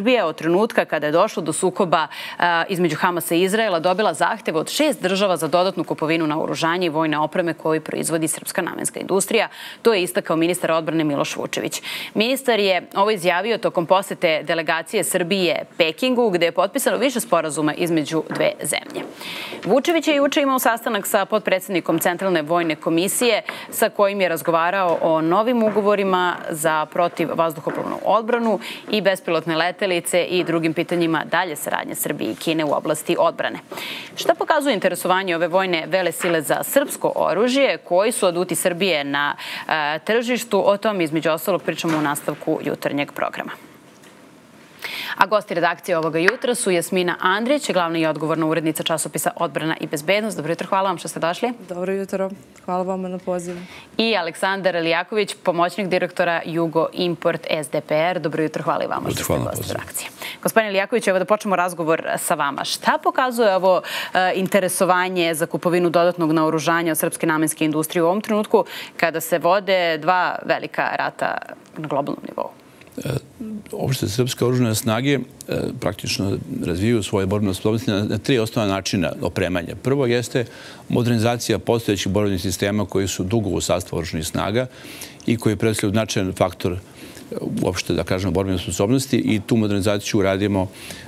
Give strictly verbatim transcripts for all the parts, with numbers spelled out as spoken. Srbija od trenutka kada je došlo do sukoba između Hamasa i Izraela dobila zahtev od šest država za dodatnu kupovinu naoružanja i vojne opreme koju proizvodi srpska namenska industrija. To je istakao ministar odbrane Miloš Vučević. Ministar je ovo izjavio tokom posete delegacije Srbije Pekingu, gde je potpisano više sporazuma između dve zemlje. Vučević je juče imao sastanak sa potpredsjednikom Centralne vojne komisije sa kojim je razgovarao o novim ugovorima za protivvazduhoplovnu odbranu i bespilotne lete i drugim pitanjima dalje saradnje Srbije i Kine u oblasti odbrane. Šta pokazuje interesovanje ove vojne velesile za srpsko oružje? Koji su oduti Srbije na tržištu? O tom između ostalog pričamo u nastavku jutarnjeg programa. A gosti redakcije ovoga jutra su Jasmina Andrić, glavna i odgovorna urednica časopisa Odbrana i bezbednost. Dobro jutro, hvala vam što ste došli. Dobro jutro, hvala vam na pozivu. I Aleksandar Ilijaković, pomoćnik direktora Jugo Import S D P R. Dobro jutro, hvala i vama što ste gosti redakcije. Gospodin Ilijaković, evo da počnemo razgovor sa vama. Šta pokazuje ovo interesovanje za kupovinu dodatnog naoružanja od srpske namenske industrije u ovom trenutku kada se vode dva velika rata na globalnom nivou? Opšte srpske oružane snage praktično razvijaju svoje borbene sposobnosti na tri osnovna načina opremanja. Prvo jeste modernizacija postojećih borbenih sistema koji su dugo u sastavu oružanih snaga i koji predstavljaju značajan faktor uopšte, da kažemo, borbene sposobnosti, i tu modernizaciju radimo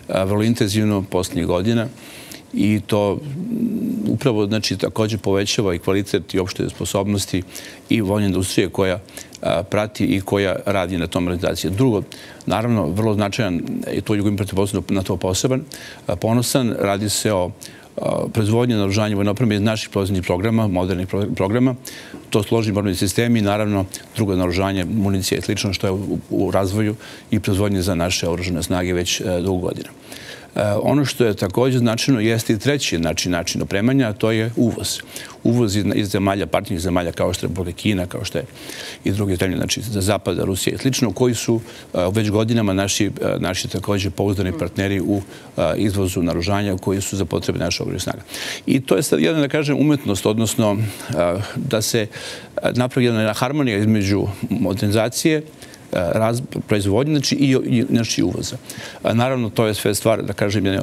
vrlo intenzivno posljednjih godina. I to upravo, znači, također povećava i kvalitet i opšte sposobnosti i vojne industrije koja prati i koja radi na tom realizaciji. Drugo, naravno, vrlo značajan, i to Jugo Import na to poseban, ponosan, radi se o proizvodnje naoružanja vojne opreme iz naših proizvodnih programa, modernih programa. To složni borbeni sistemi i naravno drugo naoružanje, municija i slično, što je u razvoju i proizvodnje za naše oružane snage već dugo godina. Ono što je također značajno jeste i treći način opremanja, a to je uvoz. Uvoz iz zemalja, partnernih zemalja kao što je Kina, kao što je i druge zemlje, znači Zapada, Rusija i slično, koji su već godinama naši također pouzdani partneri u izvozu naoružanja koji su za potrebe naše oružanih snaga. I to je sad jedna, da kažem, umetnost, odnosno da se napravi jedna harmonija između modernizacije, proizvodnje i uvoza. Naravno, to je sve stvar, da kažem, jedna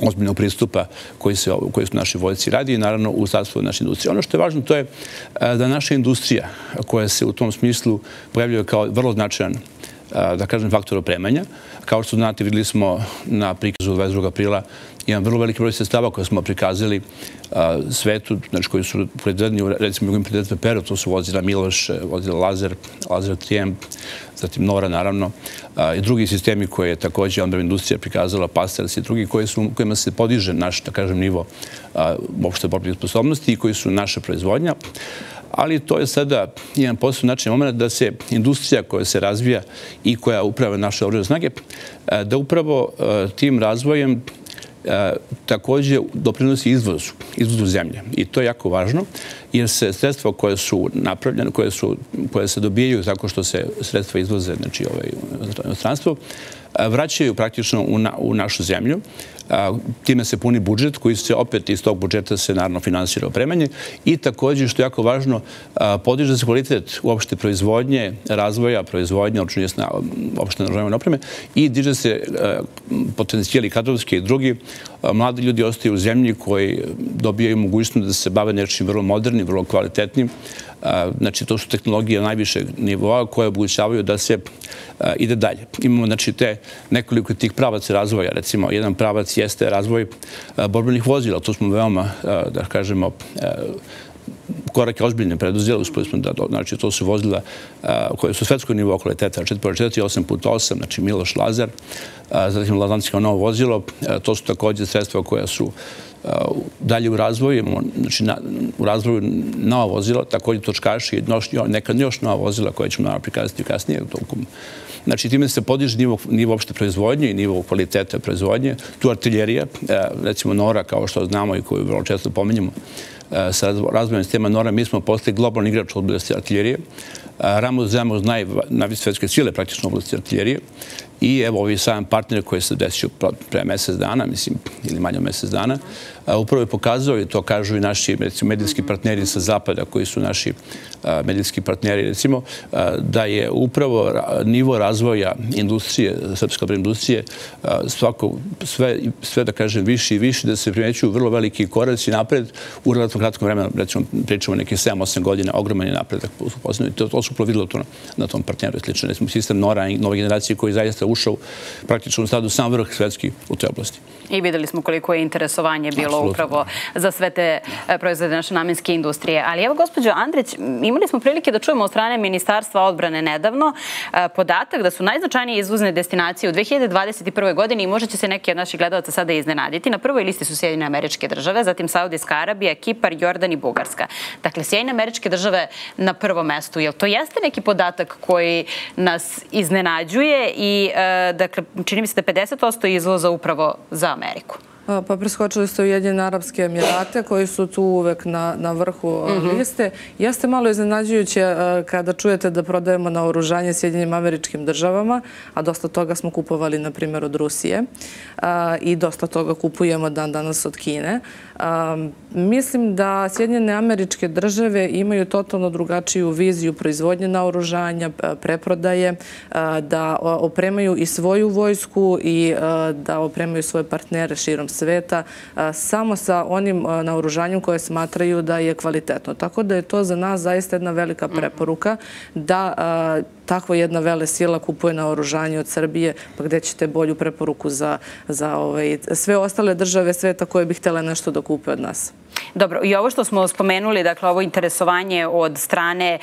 ozbiljnog pristupa koji su naši vojnici radi i naravno u sastavu naše industrije. Ono što je važno to je da naša industrija koja se u tom smislu pojavljuje kao vrlo značajan, da kažem, faktor opremanja. Kao što znate, videli smo na prikazu dvadeset drugog aprila jedan vrlo veliki broj sredstava koje smo prikazali svetu, znači koji su predvedeni, recimo Jugo Import S D P R, to su vozila Miloš, vozila Lazer, Lazer tri M, zatim Nora naravno, i drugi sistemi koje je također odbrambena industrija prikazala, PASTERS i drugi, kojima se podiže naš, da kažem, nivo opšte borbenih sposobnosti i koji su naša proizvodnja. Ali to je sada jedan posebno značajan moment da se industrija koja se razvija i koja uprave naše oružane snage, da upravo tim razvojem također doprinosi izvozu, izvozu zemlje. I to je jako važno jer se sredstva koje su napravljene, koje se dobijaju tako što se sredstva izvoze, znači inostranstvo, vraćaju praktično u našu zemlju. Time se puni budžet koji se opet iz tog budžeta se naravno finansira opremanje i također, što je jako važno, podiže se kvalitet uopšte proizvodnje, razvoja proizvodnje, uopšte naoružanja opreme i diže se potencijali kadrovski i drugi. Mladi ljudi ostaju u zemlji koji dobijaju mogućnost da se bave nečim vrlo modernim, vrlo kvalitetnim. Znači, to su tehnologije najvišeg nivoa koje omogućavaju da se ide dalje. Imamo, znači, te nekoliko tih pravaca razvoja. Recimo, jedan pravac jeste razvoj borbenih vozila. Tu smo veoma, da kažemo, korake ozbiljne preduzeli. Uspeli smo da, znači, to su vozila koje su svetskoj nivou kvaliteta, četiri četiri, osam puta osam, znači Miloš, Lazar, zatim Lazansko novo vozilo. To su također sredstva koja su dalje u razvoju, znači u razvoju nova vozila, također točkaši i nekad još nova vozila koje ćemo prikazati kasnije. Znači, time se podiže nivo opšte proizvodnje i nivo kvaliteta proizvodnje. Tu artiljerija, recimo Nora, kao što znamo i koju vrlo često pominjamo, sa razvojem sistema Nora, mi smo postali globalni igrač u oblasti artiljerije. Ramo za ramo najviše svetske sile praktično u oblasti artiljerije I evo ovi sajam partnera koji se desio pre mjesec dana, mislim, ili manje od mjesec dana, upravo je pokazao, i to kažu i naši medijski partneri sa zapada, koji su naši medijski partneri, recimo, da je upravo nivo razvoja industrije, srpske industrije, sve, da kažem, više i više, da se primjećuju vrlo veliki koraci napred u relativno kratkom vremenu, recimo, pričamo nekih sedam osam godina, ogroman je napredak upoznao, i to su providilo na tom partneru, slično. Recimo, sistem Nora i nove generacije koji zaista ušao praktično u stadu sam vrh svetski u te oblasti. I videli smo koliko je interesovanje bilo upravo za sve te proizvode naše namenske industrije. Ali evo, gospođo Andrić, imali smo prilike da čujemo od strane Ministarstva odbrane nedavno podatak da su najznačajnije izvozne destinacije u dve hiljade dvadeset prve. godini, i možda će se neki od naših gledalaca sada iznenaditi. Na prvoj listi su Sjedinjene Američke Države, zatim Saudijska Arabija, Kipar, Jordan i Bugarska. Dakle, Sjedinjene Američke Države na prvom mestu. Jel to jeste neki podatak koji nas iznenađuje i, dakle, čini mi se da pedeset posto izvoza upravo za Ameriku? Pa preskočili ste Ujedinjene Arapske Emirate, koji su tu uvek na vrhu liste. Jeste malo iznenađujuće kada čujete da prodajemo naoružanje Sjedinjenim Američkim Državama, a dosta toga smo kupovali, na primjer, od Rusije, i dosta toga kupujemo dan danas od Kine. Mislim da Sjedinjene Američke Države imaju totalno drugačiju viziju proizvodnje naoružanja, preprodaje, da opremaju i svoju vojsku i da opremaju svoje partnere širom sveta samo sa onim naoružanjem koje smatraju da je kvalitetno. Tako da je to za nas zaista jedna velika preporuka da takva jedna velesila kupuje naoružanje od Srbije, pa gdje ćete bolju preporuku za sve ostale države sveta koje bi htjela nešto da kupe od nas. Dobro, i ovo što smo spomenuli, dakle, ovo interesovanje od strane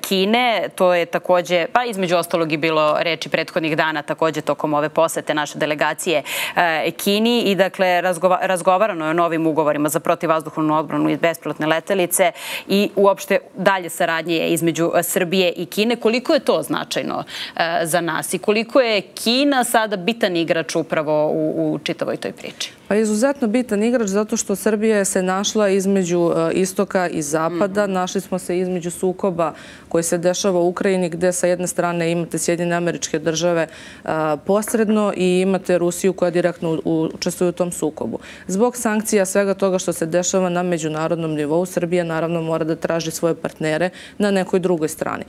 Kine, to je također, pa između ostalog i bilo reči prethodnih dana također tokom ove posete naše delegacije Kini, i dakle razgovarano je o novim ugovorima za protivvazduhnu odbranu i bespilotne letelice i uopšte dalje saradnje između Srbije i Kine. Koliko je to značajno za nas i koliko je Kina sada bitan igrač upravo u čitavoj toj priči? Pa je izuzetno bitan igrač zato što Srbija se našla između istoka i zapada. Našli smo se između sukoba koji se dešava u Ukrajini, gde sa jedne strane imate Sjedinjene Američke Države posredno i imate Rusiju koja direktno učestvuje u tom sukobu. Zbog sankcija, svega toga što se dešava na međunarodnom nivou, Srbija naravno mora da traži svoje partnere na nekoj drugoj strani.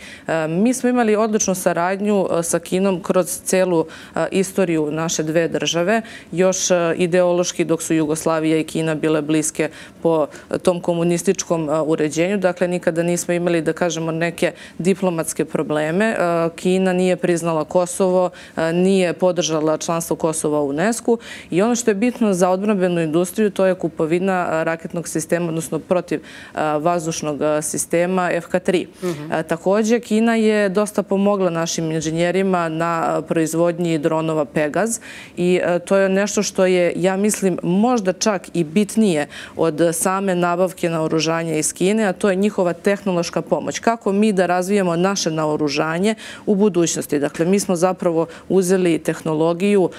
Mi smo imali odličnu saradnju sa Kinom kroz celu istoriju naše dve države, još ideološki dok su Jugoslavija i Kina bile bliske po tom komunističkom uređenju. Dakle, nikada nismo imali, da kažemo, neke diplomatske probleme. Kina nije priznala Kosovo, nije podržala članstvo Kosova u UNESCO. I ono što je bitno za odbrambenu industriju, to je kupovina raketnog sistema, odnosno protiv vazdušnog sistema F K tri. Također, Kina je dosta pomogla našim inženjerima na proizvodnji dronova Pegas. I to je nešto što je, ja mislim, možda čak i bitnije od same nabavke naoružanja iz Kine, a to je njihova tehnološka pomoć. Kako mi da razvijemo naše naoružanje u budućnosti? Dakle, mi smo zapravo uzeli tehnologiju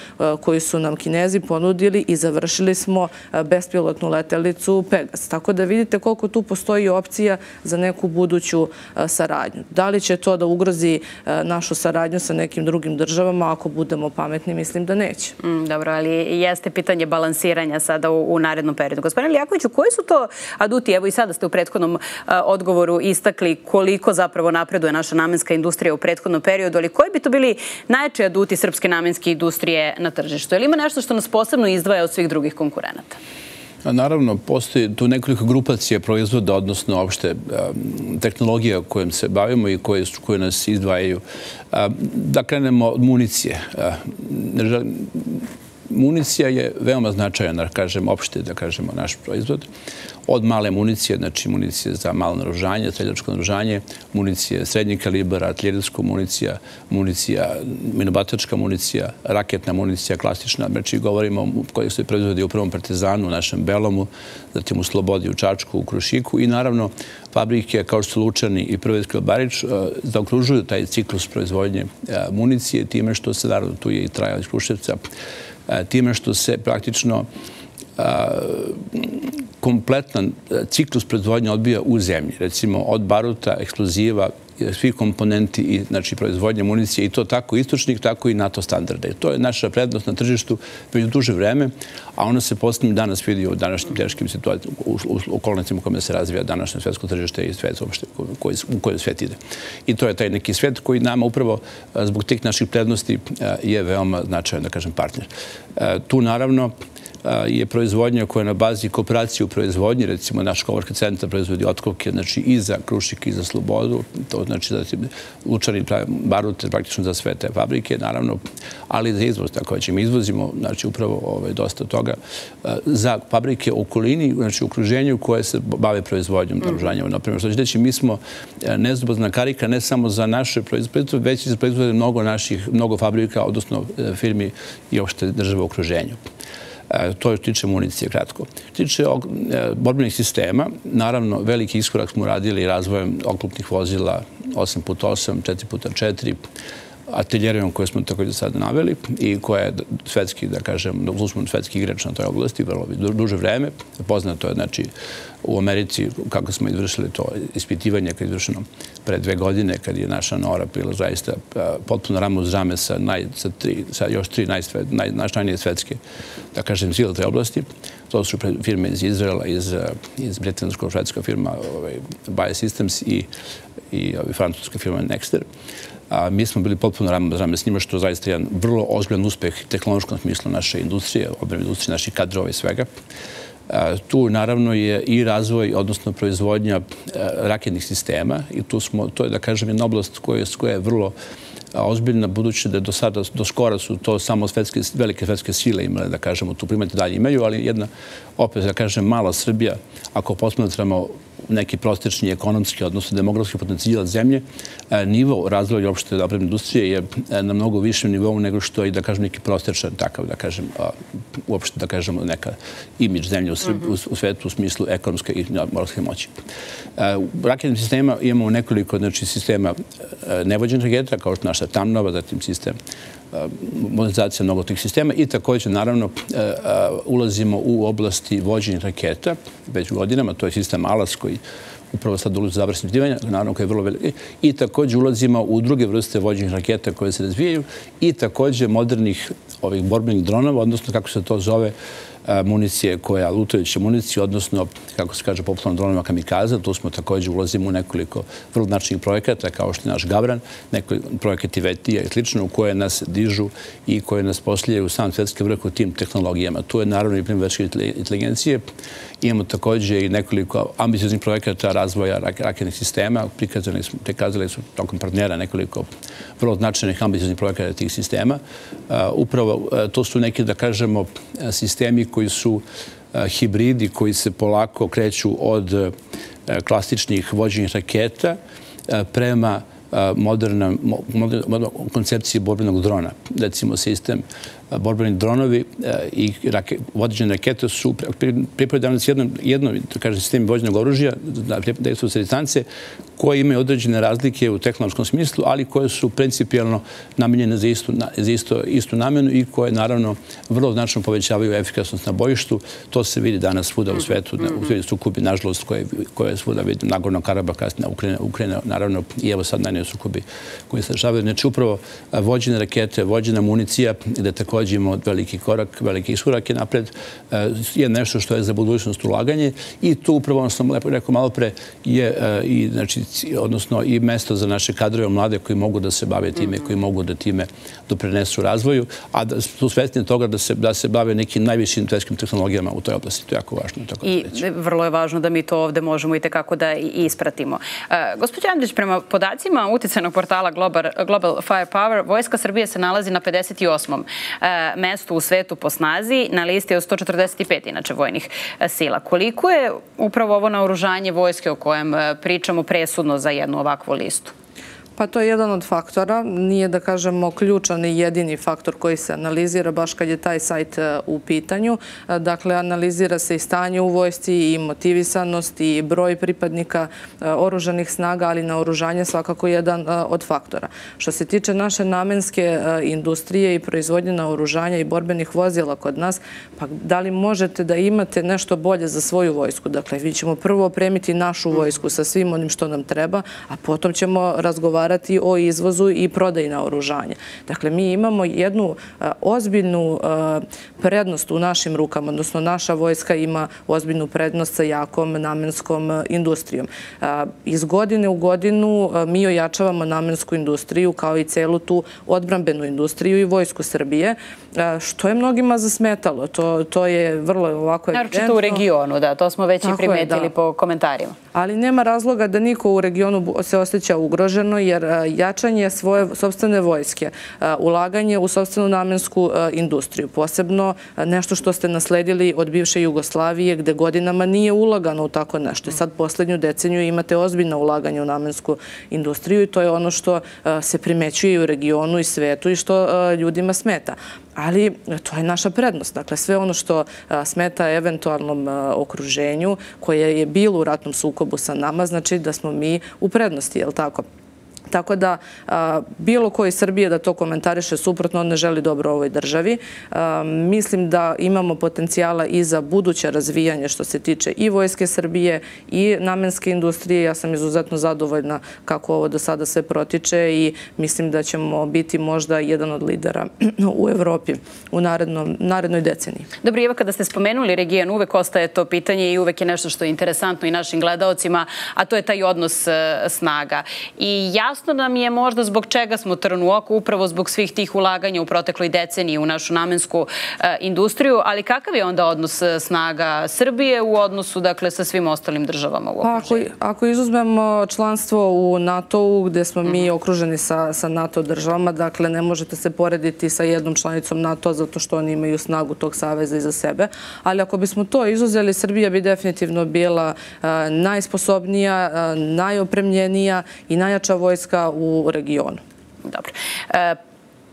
koju su nam Kinezi ponudili i završili smo bespilotnu letelicu Pegas. Tako da vidite koliko tu postoji opcija za neku buduću saradnju. Da li će to da ugrozi našu saradnju sa nekim drugim državama? Ako budemo pametni, mislim da neće. Dobro, ali jeste pitanje balansa sada u narednom periodu. Gospodine Ilijakoviću, koji su to aduti? Evo, i sada ste u prethodnom odgovoru istakli koliko zapravo napreduje naša namenska industrija u prethodnom periodu, ali koji bi to bili najjači aduti srpske namenske industrije na tržištu? Je li ima nešto što nas posebno izdvaja od svih drugih konkurenata? Naravno, postoji tu nekoliko grupacija proizvoda, odnosno opšte tehnologija kojom se bavimo i koje nas izdvajaju. Da krenemo od municije. Municija je veoma značajna, da kažemo, opšte, da kažemo, naš proizvod. Od male municije, znači municije za malo naoružanje, streljačko naoružanje, municije srednjeg kalibra, artiljerijska municija, municija, minobatačka municija, raketna municija, klasična. Znači, govorimo o kojih se proizvodi u prvom Partizanu, u našem Belomu, zatim u Slobodi, u Čačku, u Krušiku i naravno fabrike kao što su Lučani i Prvesko Barič zaokružuju taj ciklus proizvodnje municije time što se, naravno, tu je i Trajal iz Kruševca, time što se praktično kompletan ciklus proizvodnje odbija u zemlji. Recimo, od baruta, eksploziva svih komponenti i proizvodnje municije, i to tako istočnih, tako i NATO standarde. To je naša prednost na tržištu već duže vreme, a ono se poslednjih danas vidi u današnjim teškim situacijama, u okolnostima u kojima se razvija današnje svetsko tržište i svet u koje svet ide. I to je taj neki svet koji nama upravo zbog tih naših prednosti je veoma značajan, da kažem, partner. Tu naravno je proizvodnja koja je na bazi kooperacije u proizvodnji, recimo naš kovarski centar proizvodi otkovke, znači i za Krušik i za Slobodu, to znači da lučari barute praktično za sve te fabrike, naravno, ali za izvoz, tako ćemo izvozimo, znači upravo dosta toga, za fabrike u okolini, znači u okruženju koje se bave proizvodnjom, naoružanjem, naprimjer. Što će reći, mi smo nezubozna karika ne samo za naše proizvodnje, već i za proizvodnje mnogo naših, mnogo fabrika, odnosno firmi i opšte države u okruženju. To je tiče municije, kratko. Tiče borbenih sistema, naravno, veliki iskorak smo radili razvojem oklopnih vozila osam puta osam, četiri puta četiri, ateljerijom koje smo također sad naveli i koja je svetski, da kažem, uzman svetski igrač na toj oblasti, vrlo duže vreme. Poznato je, znači, u Americi kako smo izvršili to ispitivanje koje je izvršeno pre dve godine, kad je naša Nora bila zaista potpuno rame uz rame sa još tri najznačajnije svetske, da kažem, sile te oblasti. To su firme iz Izraela, iz britansko-švedska firma Biosystems i francuska firma Nexter. Mi smo bili potpuno rame s njima, što je zaista jedan vrlo ozbiljan uspeh tehnološkom smislu naše industrije, obrambene industrije, naših kadrova i svega. Tu, naravno, je i razvoj, odnosno proizvodnja raketnih sistema, i to je, da kažem, jedna oblast koja je vrlo ozbiljna, budući da do sada, do skora su to samo velike svetske sile imale, da kažemo, tu primate dalje imaju, ali jedna, opet, da kažem, mala Srbija, ako posmatramo neki prosječni ekonomski, odnosno demografski potencijal zemlje, nivo razvoja opšte obrambene industrije je na mnogo višem nivou nego što je, da kažem, neki prosječan takav, da kažem, uopšte, da kažemo, neka imidž zemlje u svetu u smislu ekonomske i moralske moći. U raketnim sistema imamo nekoliko, znači, sistema nevođenih raketa, kao što naša Tamnova, zatim sistem modernizacija mnogo tih sistema, i također, naravno, ulazimo u oblasti vođenja raketa već godinama, to je sistem Alas koji upravo sad ulazi u završenje ispitivanja, naravno, koji je vrlo veliki, i također ulazimo u druge vrste vođenja raketa koje se razvijaju i također modernih ovih borbenih dronova, odnosno kako se to zove, municije koja, lutajuće municije, odnosno, kako se kaže, popularno dronova kamikaza. Tu smo također ulazimo u nekoliko vrlo značajnih projekata, kao što je naš Gavran, nekoliko projekata Vetija i slično, koje nas dižu i koje nas postavljaju u sam svetski vrh u tim tehnologijama. Tu je, naravno, i primjer veštačke inteligencije. Imamo također i nekoliko ambicioznih projekata razvoja raketnih sistema. Prikazali su tokom partnera nekoliko vrlo značajnih ambicioznih projekata tih sistema. Upravo to su neki, da kažemo, sistemi koji su hibridi, koji se polako kreću od klasičnih vođenih raketa prema modernoj koncepciji borbenog drona. Recimo, sistem borbeni dronovi i vođene rakete su pripovedani jednom sistemu vođenog oružja, da su distance, koje imaju određene razlike u tehnološkom smislu, ali koje su principijalno namenjene za istu namenu i koje, naravno, vrlo značajno povećavaju efikasnost na bojištu. To se vidi danas svuda u svetu, u sukobi, nažalost, koje je svuda vidi, Nagorno Karabaka, Ukrajina, naravno, i evo sad najnoviji sukobi koji se dešavaju. Znači, upravo vođene rakete, vođena municija, gde tako dođemo od veliki korak, veliki iskorak je napred, je nešto što je za budućnost ulaganje, i tu upravo, ono sam lepo rekao malo pre, je i mesto za naše kadrove mlade koji mogu da se bave time, koji mogu da time doprinesu razvoju, a da su svesni toga da se bave nekim najvišim svetskim tehnologijama u toj oblasti. To je jako važno. I vrlo je važno da mi to ovde možemo i tekako da ispratimo. Gospođo Andrić, prema podacima uticajnog portala Global Firepower, Vojska Srbije se nalazi na pedeset osmom mestu u svetu po snazi, na listi od sto četrdeset pet inače vojnih sila. Koliko je upravo ovo naoružanje vojske o kojem pričamo presudno za jednu ovakvu listu? Pa to je jedan od faktora. Nije, da kažemo, ključan i jedini faktor koji se analizira baš kad je taj sajt u pitanju. Dakle, analizira se i stanje u vojsci, i motivisanost, i broj pripadnika oružanih snaga, ali naoružanje svakako je jedan od faktora. Što se tiče naše namenske industrije i proizvodnje naoružanja i borbenih vozila kod nas, pa da li možete da imate nešto bolje za svoju vojsku? Dakle, vi ćemo prvo opremiti našu vojsku sa svim onim što nam treba, a potom ćemo razgovarati o izvozu i prodaji naoružanja. Dakle, mi imamo jednu ozbiljnu prednost u našim rukama, odnosno naša vojska ima ozbiljnu prednost sa jakom namenskom industrijom. Iz godine u godinu mi ojačavamo namensku industriju kao i celu tu odbrambenu industriju i vojsku Srbije, što je mnogima zasmetalo. To, to je vrlo ovako evidentno. Naravno u regionu, da, to smo već i primetili po komentarima. Ali nema razloga da niko u regionu se osjeća ugroženo, jer jačanje svoje sopstvene vojske, ulaganje u sopstvenu namensku industriju, posebno nešto što ste nasledili od bivše Jugoslavije, gde godinama nije ulagano u tako nešto. Sad posljednju deceniju imate ozbiljno ulaganje u namensku industriju i to je ono što se primećuje u regionu i svetu i što ljudima smeta. Ali to je naša prednost. Dakle, sve ono što smeta eventualnom okruženju koje je bilo u ratnom sukobu sa nama, znači da smo mi u prednosti, je li tako? Tako da bilo ko iz Srbije da to komentariše suprotno, on ne želi dobro ovoj državi. Mislim da imamo potencijala i za buduće razvijanje što se tiče i vojske Srbije i namenske industrije. Ja sam izuzetno zadovoljna kako ovo do sada sve protiče i mislim da ćemo biti možda jedan od lidera u Evropi u narednoj deceniji. Dobro, Eva, kada ste spomenuli region, uvek ostaje to pitanje i uvek je nešto što je interesantno i našim gledaocima, a to je taj odnos snaga. I ja Jasno nam je možda zbog čega smo trn u oku, upravo zbog svih tih ulaganja u protekloj deceniji u našu namensku industriju, ali kakav je onda odnos snaga Srbije u odnosu, dakle, sa svim ostalim državama u okruženju? Ako, ako izuzmemo članstvo u NATO-u, gdje smo mi mm-hmm. okruženi sa, sa NATO državama, dakle, ne možete se porediti sa jednom članicom NATO zato što oni imaju snagu tog saveza iza sebe, ali ako bismo to izuzeli, Srbija bi definitivno bila a, najsposobnija, a, najopremljenija i najjača vojska u regionu. Dobro. E,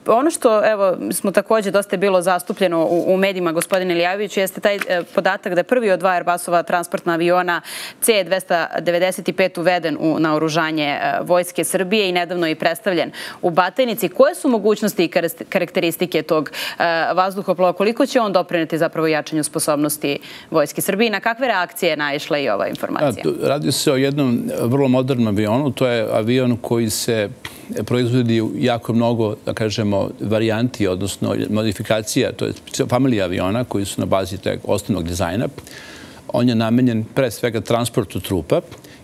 ono što evo, smo također dosta bilo zastupljeno u, u medijima, gospodine Ilijakoviću, jeste taj e, podatak da je prvi od dva Airbusova transportna aviona C dvesta devedeset pet uveden u naoružanje e, Vojske Srbije i nedavno je predstavljen u Batajnici. Koje su mogućnosti i karakteristike tog e, vazduhoplova? Koliko će on doprineti zapravo jačanju sposobnosti Vojske Srbije? Na kakve reakcije je naišla i ova informacija? A, radi se o jednom vrlo modernom avionu. To je avion koji se proizvodi jako mnogo, da kažemo, varijanti, odnosno modifikacija, to je familija aviona koji su na bazi tog osnovnog dizajna. On je namenjen pre svega transportu trupa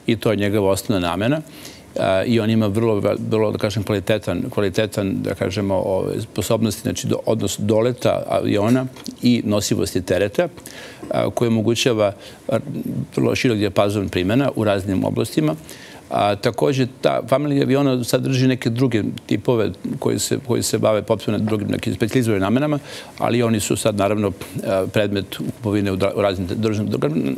i to je njegova osnovna namena i on ima vrlo, vrlo da kažem, kvalitetan, kvalitetan, da kažemo, sposobnosti, znači odnos doleta aviona i nosivosti tereta koji omogućava vrlo širok dijapazon primjena u raznim oblastima. A također ta familija aviona sadrži neke druge tipove koji se, koji se bave potpuno drugim nekim specijalizovanim namenama, ali oni su sad naravno predmet kupovine u raznim državama.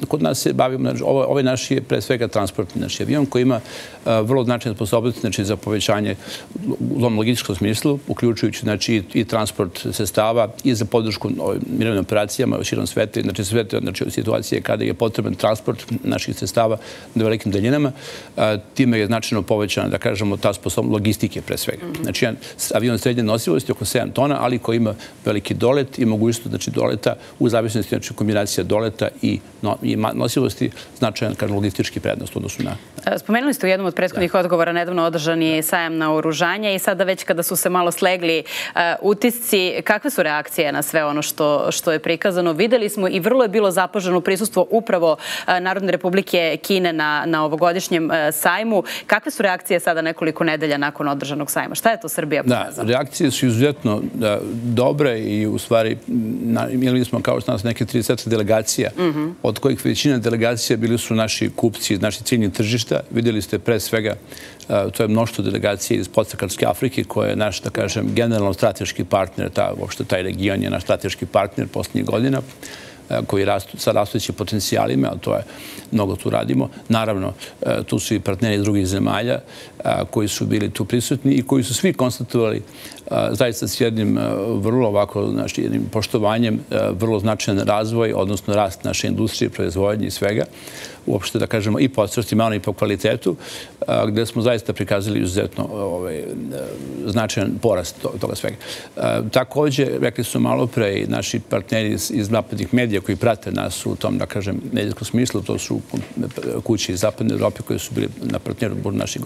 Kod nas se bavimo, ovaj naš je pre svega transportni naš avion koji ima vrlo značajne sposobnosti, znači, za povećanje u logističkom smislu, uključujući, znači, i transport sredstava i za podršku mirovnim operacijama u širom sveta, znači sve te, znači, situacije kada je potreban transport naših sredstava na velikim daljinama. Time je značajno povećana, da kažemo, ta sposobnost logistike pre svega. Znači, avion srednje nosivosti oko sedam tona, ali koji ima veliki dolet i mogućnost, znači, doleta u zavisnosti, znači, kombinacija doleta i nosivosti, značajan, kažem, logistički prednost u odnosu na... Spomenuli ste u jednom od prethodnih odgovora nedavno održani sajam na oružanje i sada već kada su se malo slegli utisci, kakve su reakcije na sve ono što je prikazano? Videli smo i vrlo je bilo zapaženo prisustvo upravo Narodne Republike Kine na ovogodišnjem sajmu. Kakve su reakcije sada nekoliko nedelja nakon održanog sajma? Šta je to Srbija pokazala? Reakcije su izuzetno dobre i u stvari imali smo kao što nas neke trideset delegacija, od kojih većina delegacija bili su naši kupci, naši ciljni tržišta. Vidjeli ste pre svega, to je mnoštvo delegacije iz podsaharske Afrike koja je naš, da kažem, generalno strateški partner, uopšte taj region je naš strateški partner posljednjih godina, koji sa rastućim potencijalima, a to je, mnogo tu radimo. Naravno, tu su i partneri drugih zemalja. koji su bili tu prisutni i koji su svi konstatovali zaista s jednim vrlo ovako, znači jednim poštovanjem, vrlo značajan razvoj, odnosno rast naše industrije, proizvodnje i svega, uopšte da kažemo i po odstocima, ono i po kvalitetu, gde smo zaista prikazali izuzetno značajan porast toga svega. Također, rekli su malo pre i naši partneri iz zapadnih medija koji prate nas u tom, da kažem, medijskom smislu, to su kuće iz Zapadne Evrope koje su bili na partneru,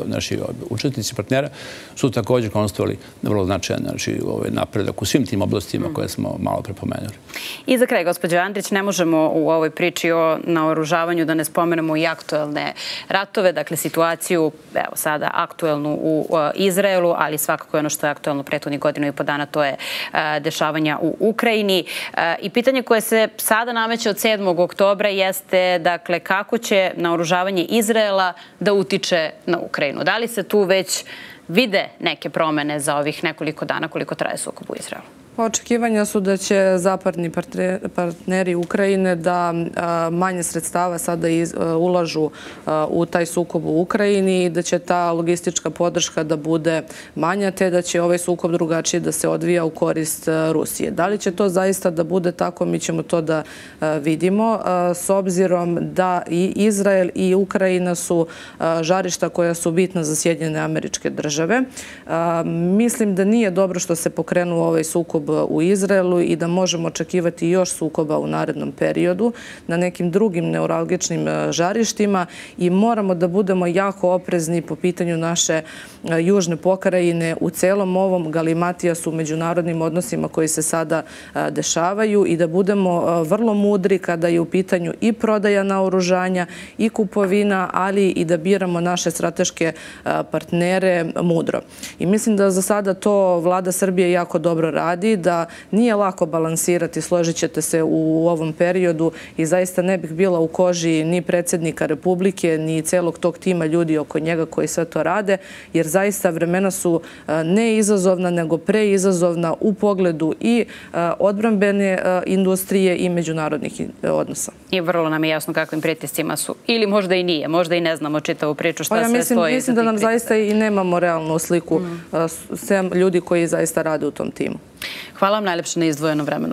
naši učetnici partnera, su također konstatovali vrlo značajan napredak u svim tim oblastima koje smo malo prepomenuli. I za kraj, gospođo Andrić, ne možemo u ovoj priči o naoružavanju da ne spomenemo i aktuelne ratove, dakle situaciju, evo sada, aktuelnu u Izraelu, ali svakako ono što je aktuelno prethodnih godinu i po dana, to je dešavanja u Ukrajini. I pitanje koje se sada nameće od sedmog oktobra jeste, dakle, kako će naoružavanje Izraela da utiče na Ukrajinu. Da li se tu već vide neke promene za ovih nekoliko dana koliko traje sukob u Izraelu? Očekivanja su da će zapadni partneri Ukrajine da manje sredstava sada ulažu u taj sukob u Ukrajini i da će ta logistička podrška da bude manja, te da će ovaj sukob drugačije da se odvija u korist Rusije. Da li će to zaista da bude tako, mi ćemo to da vidimo. S obzirom da i Izrael i Ukrajina su žarišta koja su bitna za Sjedinjene Američke Države, mislim da nije dobro što se pokrenuo ovaj sukob u Izraelu i da možemo očekivati još sukoba u narednom periodu na nekim drugim neuralgičnim žarištima i moramo da budemo jako oprezni po pitanju naše južne pokrajine u celom ovom galimatijasnom međunarodnim odnosima koji se sada dešavaju i da budemo vrlo mudri kada je u pitanju i prodaja naoružanja i kupovina, ali i da biramo naše strateške partnere mudro. I mislim da za sada to vlada Srbije jako dobro radi, da nije lako balansirati, složit ćete se, u ovom periodu i zaista ne bih bila u koži ni predsjednika Republike, ni celog tog tima ljudi oko njega koji sve to rade, jer zaista vremena su ne izazovna, nego preizazovna u pogledu i odbrambene industrije i međunarodnih odnosa. I vrlo nam je jasno kakvim pritiscima su, ili možda i nije, možda i ne znamo čitavu priču šta sve stoji. Mislim da nam zaista i nemamo realnu sliku sem ljudi koji zaista rade u tom timu. Hvala vam najlepše na izdvojenom vremenu.